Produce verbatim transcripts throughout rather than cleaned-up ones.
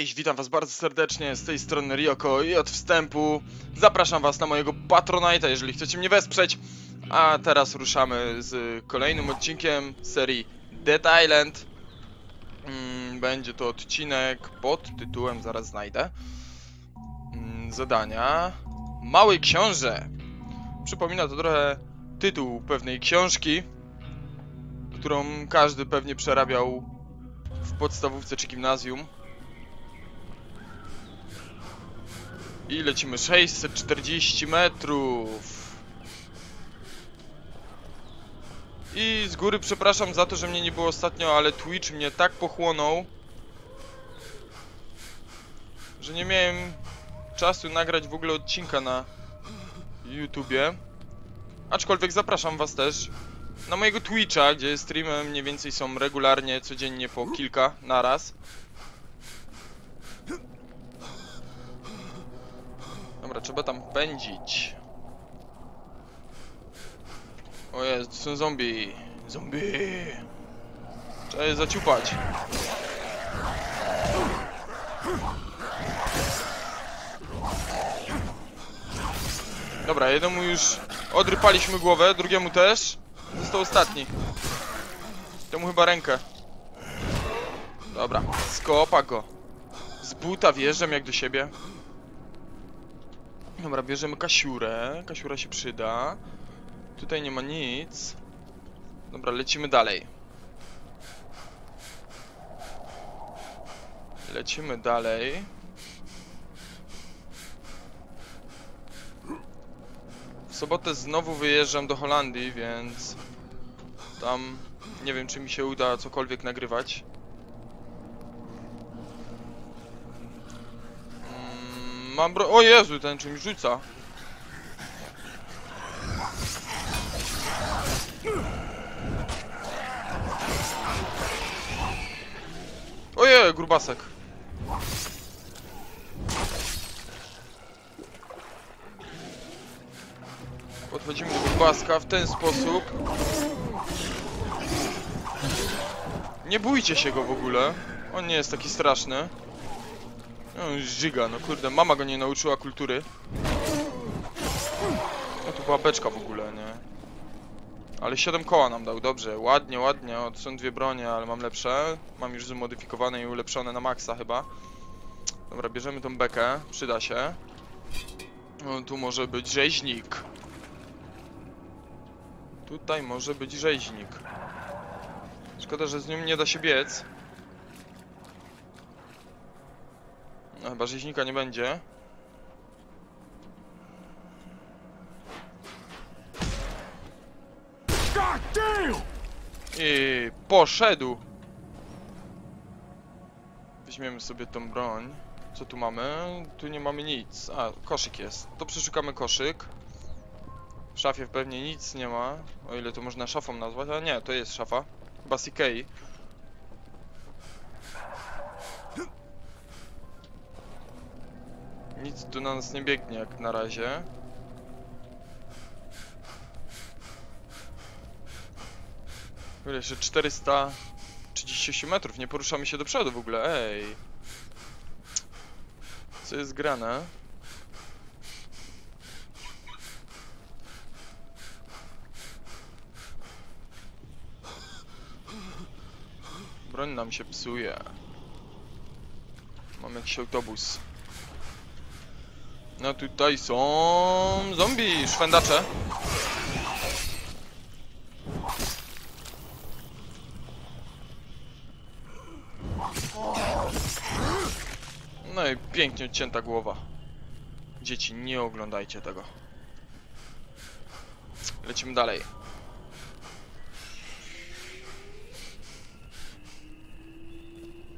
Cześć, witam was bardzo serdecznie, z tej strony Ryoko i od wstępu zapraszam was na mojego Patronite'a, jeżeli chcecie mnie wesprzeć. A teraz ruszamy z kolejnym odcinkiem serii Dead Island. Będzie to odcinek pod tytułem, zaraz znajdę, zadania Mały Książę. Przypomina to trochę tytuł pewnej książki, którą każdy pewnie przerabiał w podstawówce czy gimnazjum. I lecimy sześćset czterdzieści metrów. I z góry przepraszam za to, że mnie nie było ostatnio, ale Twitch mnie tak pochłonął, że nie miałem czasu nagrać w ogóle odcinka na YouTubie. Aczkolwiek zapraszam was też na mojego Twitcha, gdzie streamy mniej więcej są regularnie, codziennie po kilka naraz. Dobra, trzeba tam pędzić. O jest, są zombie. Zombie. Trzeba je zaciupać. Dobra, jednemu już odrypaliśmy głowę, drugiemu też. Został ostatni. Temu chyba rękę. Dobra, skopa go. Z buta wjeżdżam jak do siebie. Dobra, bierzemy kasiurę. Kasiura się przyda. Tutaj nie ma nic. Dobra, lecimy dalej. Lecimy dalej. W sobotę znowu wyjeżdżam do Holandii, więc tam nie wiem, czy mi się uda cokolwiek nagrywać. Mam bro... O Jezu, ten czymś rzuca. Ojej, grubasek. Podchodzimy do grubaska w ten sposób. Nie bójcie się go w ogóle. On nie jest taki straszny. No, żyga, no kurde, mama go nie nauczyła kultury. No tu była beczka w ogóle, nie? Ale siedem koła nam dał, dobrze, ładnie, ładnie. O, są dwie bronie, ale mam lepsze. Mam już zmodyfikowane i ulepszone na maksa chyba. Dobra, bierzemy tą bekę, przyda się. No, tu może być rzeźnik. Tutaj może być rzeźnik. Szkoda, że z nim nie da się biec. No, chyba rzeźnika nie będzie. I poszedł. Weźmiemy sobie tą broń. Co tu mamy? Tu nie mamy nic. A, koszyk jest. To przeszukamy koszyk. W szafie pewnie nic nie ma. O ile to można szafą nazwać. A nie, to jest szafa. Chyba z Ikei. Nic tu na nas nie biegnie jak na razie. Jeszcze czterysta trzydzieści metrów, nie poruszamy się do przodu w ogóle, ej. Co jest grane? Broń nam się psuje. Mamy jakiś autobus. No tutaj są zombie, szwendacze. No i pięknie odcięta głowa. Dzieci, nie oglądajcie tego. Lecimy dalej.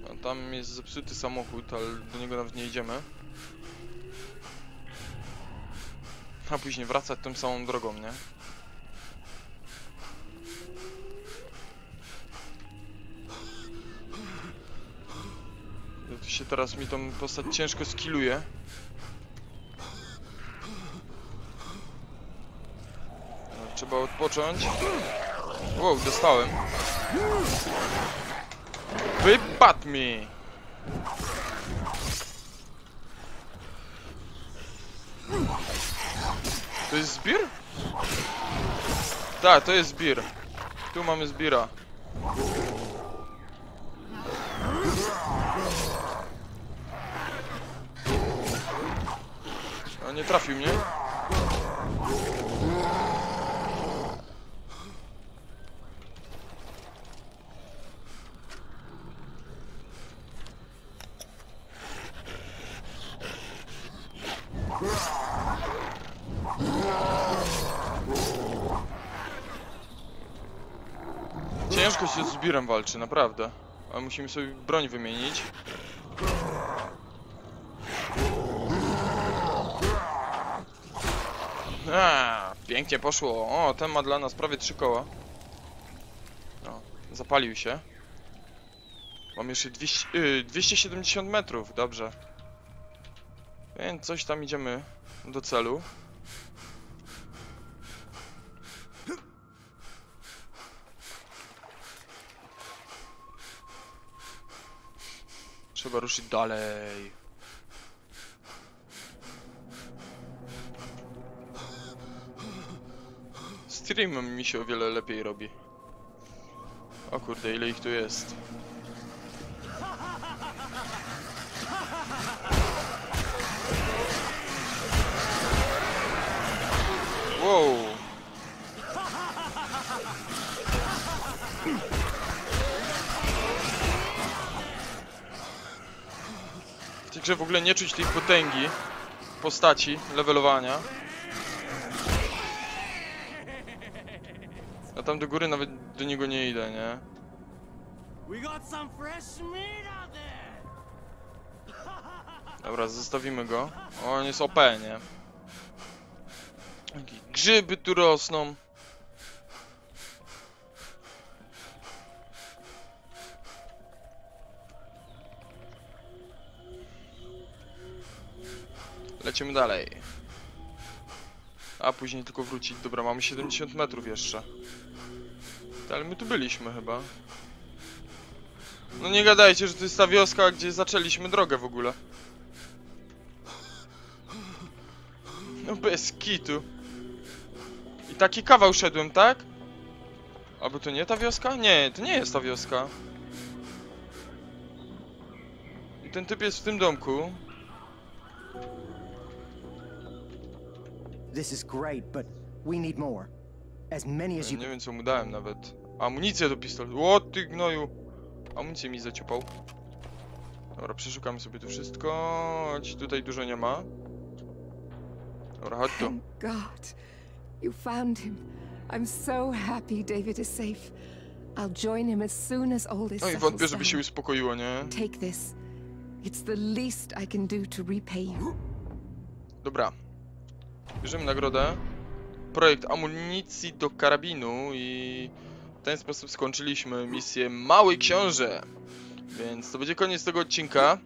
No, tam jest zepsuty samochód, ale do niego nawet nie idziemy. A później wracać tą samą drogą, nie? Tu się teraz mi tą postać ciężko skilluje. No, trzeba odpocząć. Wow, dostałem. Wypadł mi! To jest zbir? Tak, to jest zbir. Tu mamy zbira. A nie trafił mnie. Ciężko się z zbirem walczy, naprawdę. Ale musimy sobie broń wymienić. A, pięknie poszło. O, ten ma dla nas prawie trzy koła. O, zapalił się. Mam jeszcze dwieście, yy, dwieście siedemdziesiąt metrów, dobrze. Więc coś tam idziemy do celu. Trzeba ruszyć dalej. Streamem mi się o wiele lepiej robi. O kurde, ile ich tu jest. Wow. W tej grze w ogóle nie czuć tej potęgi postaci, levelowania. A tam do góry nawet do niego nie idę, nie? Dobra, zostawimy go. O, on jest O P, nie? Jakie grzyby tu rosną. Lecimy dalej. A później tylko wrócić. Dobra, mamy siedemdziesiąt metrów jeszcze. Ale my tu byliśmy chyba. No nie gadajcie, że to jest ta wioska, gdzie zaczęliśmy drogę w ogóle. No bez kitu. I taki kawał szedłem, tak? Albo to nie ta wioska? Nie, to nie jest ta wioska. I ten typ jest w tym domku. This is great, but we need more. As many as you... Nie wiem, co mu dałem nawet. Amunicję do pistoletu. O ty gnoju. Amunicję mi zaciupał. Dobra, przeszukamy sobie tu wszystko. Choć tutaj dużo nie ma. Dobra, chodź tu. God, you found him. I'm so happy David is safe. I'll join him as soon as all this. No i wątpię, żeby się uspokoiło, nie? Take this. It's the least I can do to repay you. Dobra. Bierzemy nagrodę. Projekt amunicji do karabinu i w ten sposób skończyliśmy misję Mały Książę. Więc to będzie koniec tego odcinka.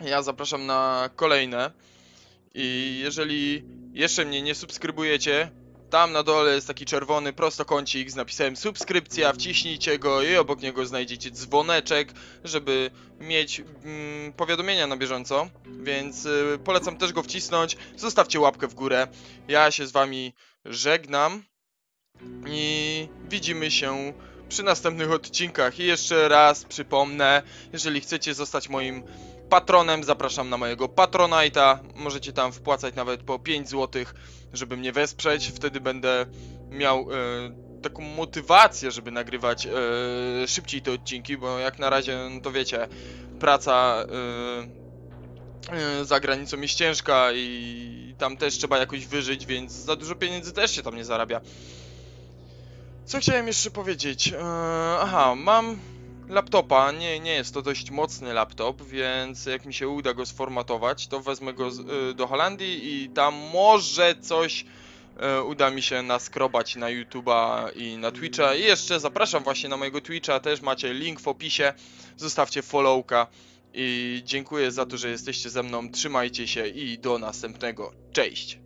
Ja zapraszam na kolejne. I jeżeli jeszcze mnie nie subskrybujecie, tam na dole jest taki czerwony prostokącik z napisem subskrypcja, wciśnijcie go i obok niego znajdziecie dzwoneczek, żeby mieć mm, powiadomienia na bieżąco, więc y, polecam też go wcisnąć, zostawcie łapkę w górę, ja się z wami żegnam i widzimy się przy następnych odcinkach i jeszcze raz przypomnę, jeżeli chcecie zostać moim patronem, zapraszam na mojego Patronite'a, możecie tam wpłacać nawet po pięć złotych, żeby mnie wesprzeć, wtedy będę miał e, taką motywację, żeby nagrywać e, szybciej te odcinki, bo jak na razie, no to wiecie, praca e, e, za granicą jest ciężka i tam też trzeba jakoś wyżyć, więc za dużo pieniędzy też się tam nie zarabia. Co chciałem jeszcze powiedzieć? E, aha, mam... laptopa, nie, nie jest to dość mocny laptop, więc jak mi się uda go sformatować, to wezmę go z, y, do Holandii i tam może coś y, uda mi się naskrobać na YouTube'a i na Twitcha. I jeszcze zapraszam właśnie na mojego Twitcha, też macie link w opisie, zostawcie followka i dziękuję za to, że jesteście ze mną, trzymajcie się i do następnego, cześć!